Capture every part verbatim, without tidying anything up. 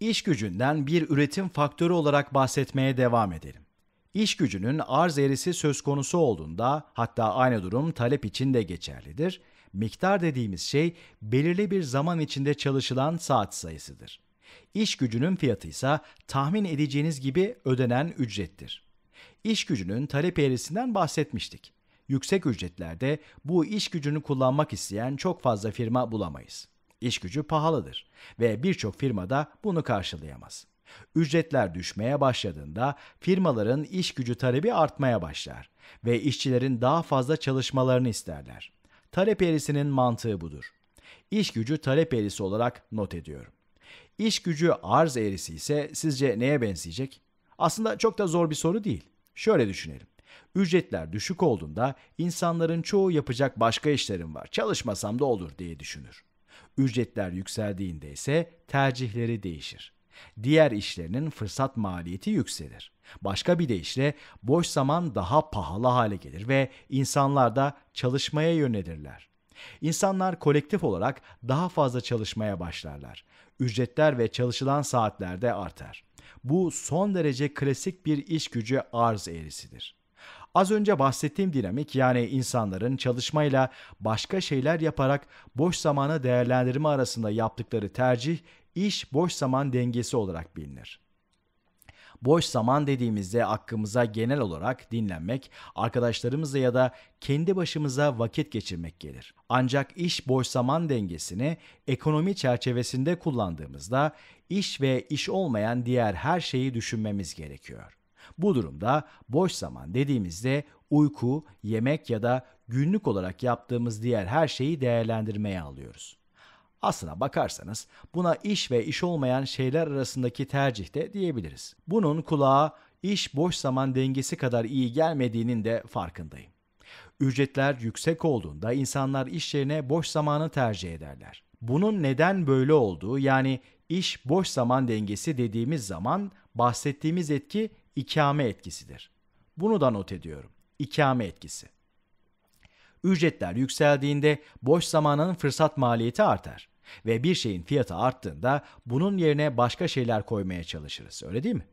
İş gücünden bir üretim faktörü olarak bahsetmeye devam edelim. İş gücünün arz eğrisi söz konusu olduğunda, hatta aynı durum talep için de geçerlidir, miktar dediğimiz şey belirli bir zaman içinde çalışılan saat sayısıdır. İş gücünün fiyatı ise tahmin edeceğiniz gibi ödenen ücrettir. İş gücünün talep eğrisinden bahsetmiştik. Yüksek ücretlerde bu iş gücünü kullanmak isteyen çok fazla firma bulamayız. İş gücü pahalıdır ve birçok firma da bunu karşılayamaz. Ücretler düşmeye başladığında firmaların iş gücü talebi artmaya başlar ve işçilerin daha fazla çalışmalarını isterler. Talep eğrisinin mantığı budur. İş gücü talep eğrisi olarak not ediyorum. İş gücü arz eğrisi ise sizce neye benzeyecek? Aslında çok da zor bir soru değil. Şöyle düşünelim. Ücretler düşük olduğunda insanların çoğu yapacak başka işlerim var, çalışmasam da olur diye düşünür. Ücretler yükseldiğinde ise tercihleri değişir. Diğer işlerinin fırsat maliyeti yükselir. Başka bir deyişle boş zaman daha pahalı hale gelir ve insanlar da çalışmaya yönelirler. İnsanlar kolektif olarak daha fazla çalışmaya başlarlar. Ücretler ve çalışılan saatler de artar. Bu son derece klasik bir iş gücü arz eğrisidir. Az önce bahsettiğim dinamik, yani insanların çalışmayla başka şeyler yaparak boş zamanı değerlendirme arasında yaptıkları tercih, iş-boş zaman dengesi olarak bilinir. Boş zaman dediğimizde aklımıza genel olarak dinlenmek, arkadaşlarımızla ya da kendi başımıza vakit geçirmek gelir. Ancak iş-boş zaman dengesini ekonomi çerçevesinde kullandığımızda iş ve iş olmayan diğer her şeyi düşünmemiz gerekiyor. Bu durumda boş zaman dediğimizde uyku, yemek ya da günlük olarak yaptığımız diğer her şeyi değerlendirmeye alıyoruz. Aslına bakarsanız buna iş ve iş olmayan şeyler arasındaki tercih de diyebiliriz. Bunun kulağa iş boş zaman dengesi kadar iyi gelmediğinin de farkındayım. Ücretler yüksek olduğunda insanlar iş yerine boş zamanı tercih ederler. Bunun neden böyle olduğu, yani iş boş zaman dengesi dediğimiz zaman bahsettiğimiz etki İkame etkisidir. Bunu da not ediyorum. İkame etkisi. Ücretler yükseldiğinde boş zamanın fırsat maliyeti artar ve bir şeyin fiyatı arttığında bunun yerine başka şeyler koymaya çalışırız. Öyle değil mi?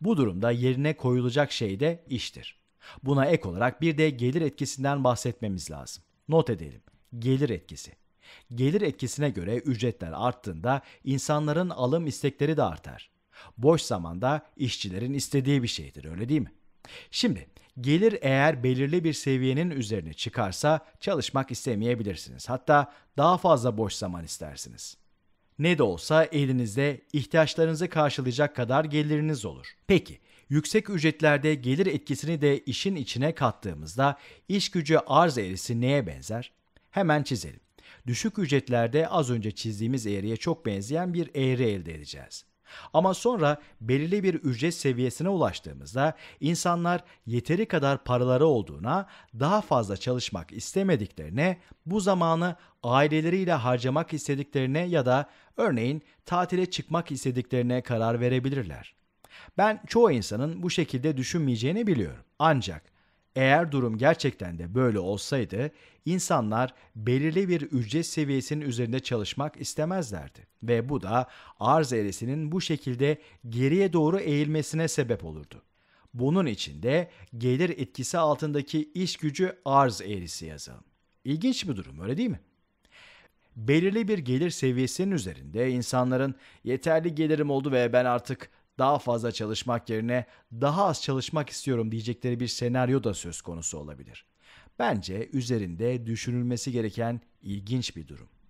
Bu durumda yerine koyulacak şey de iştir. Buna ek olarak bir de gelir etkisinden bahsetmemiz lazım. Not edelim. Gelir etkisi. Gelir etkisine göre ücretler arttığında insanların alım istekleri de artar. Boş zamanda işçilerin istediği bir şeydir, öyle değil mi? Şimdi gelir eğer belirli bir seviyenin üzerine çıkarsa çalışmak istemeyebilirsiniz. Hatta daha fazla boş zaman istersiniz. Ne de olsa elinizde ihtiyaçlarınızı karşılayacak kadar geliriniz olur. Peki yüksek ücretlerde gelir etkisini de işin içine kattığımızda iş gücü arz eğrisi neye benzer? Hemen çizelim. Düşük ücretlerde az önce çizdiğimiz eğriye çok benzeyen bir eğri elde edeceğiz. Ama sonra belirli bir ücret seviyesine ulaştığımızda insanlar yeteri kadar paraları olduğuna, daha fazla çalışmak istemediklerine, bu zamanı aileleriyle harcamak istediklerine ya da örneğin tatile çıkmak istediklerine karar verebilirler. Ben çoğu insanın bu şekilde düşünmeyeceğini biliyorum. Ancak eğer durum gerçekten de böyle olsaydı, insanlar belirli bir ücret seviyesinin üzerinde çalışmak istemezlerdi. Ve bu da arz eğrisinin bu şekilde geriye doğru eğilmesine sebep olurdu. Bunun için de gelir etkisi altındaki iş gücü arz eğrisi yazalım. İlginç bir durum, öyle değil mi? Belirli bir gelir seviyesinin üzerinde insanların yeterli gelirim oldu ve ben artık daha fazla çalışmak yerine daha az çalışmak istiyorum diyecekleri bir senaryo da söz konusu olabilir. Bence üzerinde düşünülmesi gereken ilginç bir durum.